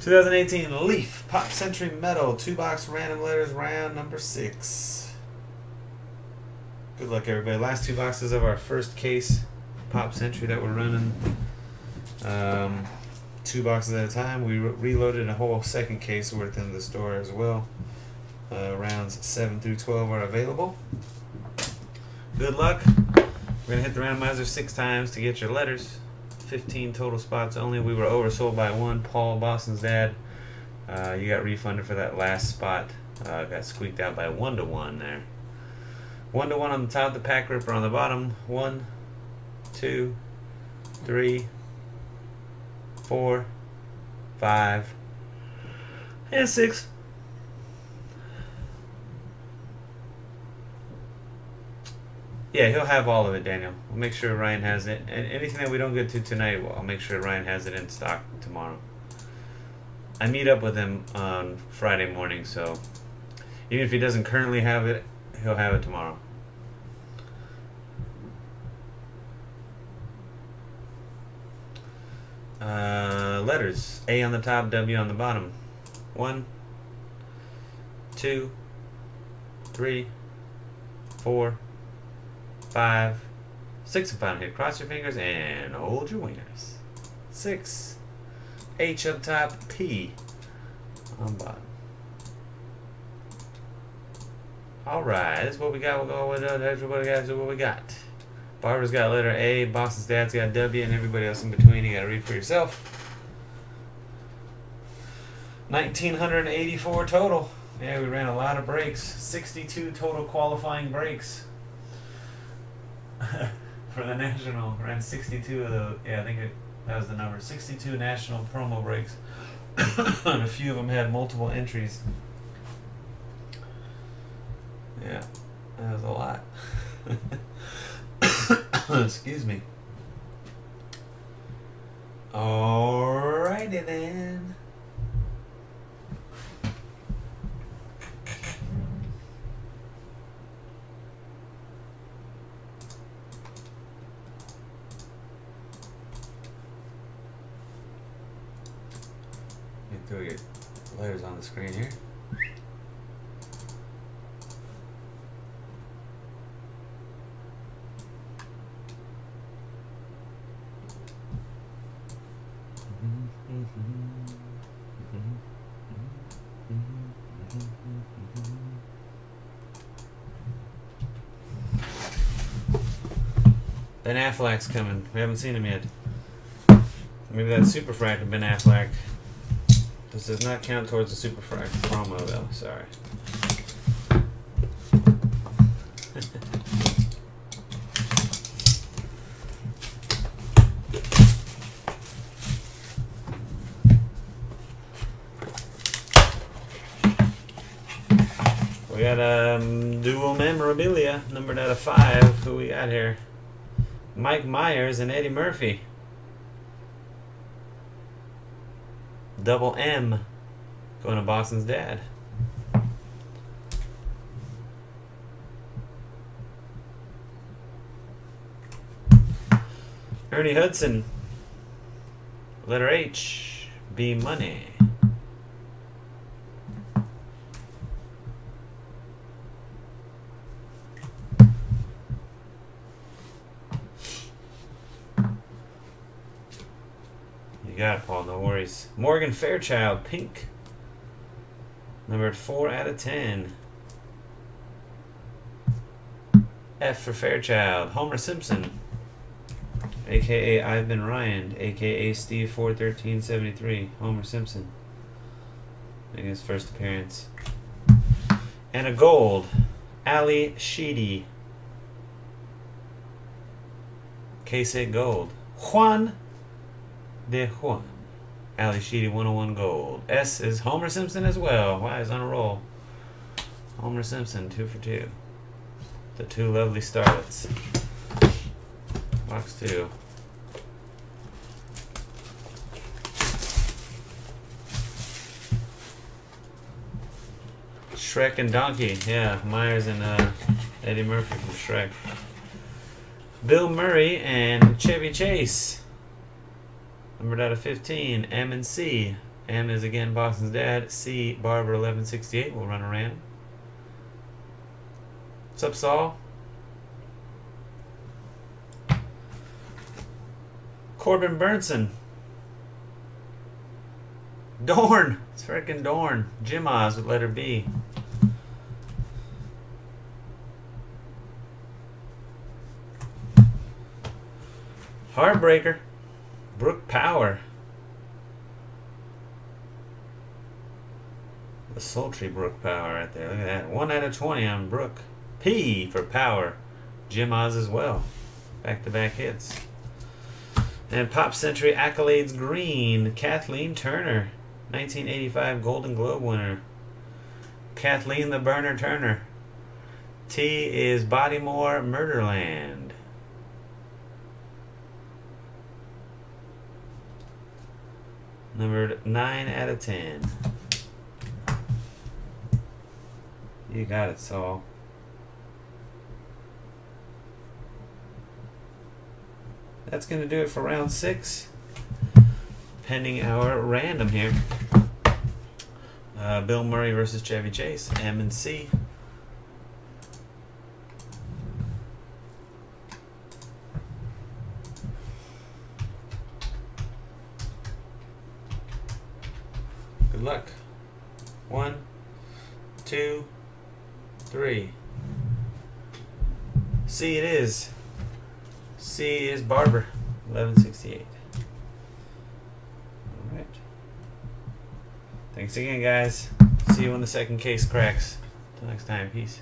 2018 Leaf Pop Century Metal 2-box random letters round number 6. Good luck, everybody. Last 2 boxes of our first case Pop Century that we're running. 2 boxes at a time. We reloaded a whole second case worth in the store as well. Rounds 7 through 12 are available. Good luck. We're going to hit the randomizer 6 times to get your letters. 15 total spots only. We were oversold by 1. Paul, Boston's dad, you got refunded for that last spot. Got squeaked out by 1-to-1 there. 1-to-1 on the top, the pack ripper on the bottom. 1, 2, 3, 4, 5, and 6. Yeah, he'll have all of it, Daniel. We'll make sure Ryan has it. And anything that we don't get to tonight, I'll make sure Ryan has it in stock tomorrow. I meet up with him on Friday morning, so even if he doesn't currently have it, he'll have it tomorrow. Letters. A on the top, W on the bottom. 1, 2, 3, 4, 5, 6 and final hit. Cross your fingers and hold your wieners. 6. H up top, P on bottom. Alright, this is what we got. We'll go with everybody. Guys, what we got. Barbara's got letter A, Boston's dad's got W, and everybody else in between. You gotta read for yourself. 1,984 total. Yeah, we ran a lot of breaks. 62 total qualifying breaks. For the national, ran 62 of the, yeah, I think that was the number, 62 national promo breaks. And a few of them had multiple entries. Yeah, that was a lot. Excuse me. Alrighty then. Throw your letters on the screen here. Ben Affleck's coming. We haven't seen him yet. Maybe that's Super Frack of Ben Affleck. This does not count towards the Super Frack promo, though. Sorry. We got dual memorabilia, numbered out of 5. Who we got here? Mike Myers and Eddie Murphy. Double M, going to Boston's dad. Ernie Hudson, letter H, B Money. You got it, Paul, no worries. Morgan Fairchild, pink. Numbered 4 out of 10. F for Fairchild. Homer Simpson, a.k.a. I've Been Ryan, a.k.a. Steve 41373. Homer Simpson, making his first appearance. And a gold, Ali Sheedy. K-Sig gold. Juan De Juan. Ali Sheedy 101 gold. S is Homer Simpson as well. Why is on a roll? Homer Simpson 2 for 2. The two lovely starlets. Box 2. Shrek and Donkey. Yeah, Myers and Eddie Murphy from Shrek. Bill Murray and Chevy Chase. Numbered out of 15, M and C, M is again Boston's dad. C, Barber 1168 will run around. What's up, Saul? Corbin Bernson. Dorn. It's freaking Dorn. Jim Oz with letter B. Heartbreaker. Brooke Power. The sultry Brooke Power right there. Look at that. 1 out of 20 on Brooke. P for Power. Jim Oz as well. Back-to-back hits. And Pop Century Accolades Green. Kathleen Turner. 1985 Golden Globe winner. Kathleen the Burner Turner. T is Bodymore Murderland. Numbered 9 out of 10. You got it, Saul. That's going to do it for round 6. Pending our random here. Bill Murray versus Chevy Chase, M and C. Good luck. 1, 2, 3. C it is. C is Barber, 1168. Thanks again, guys. See you when the second case cracks. Till next time. Peace.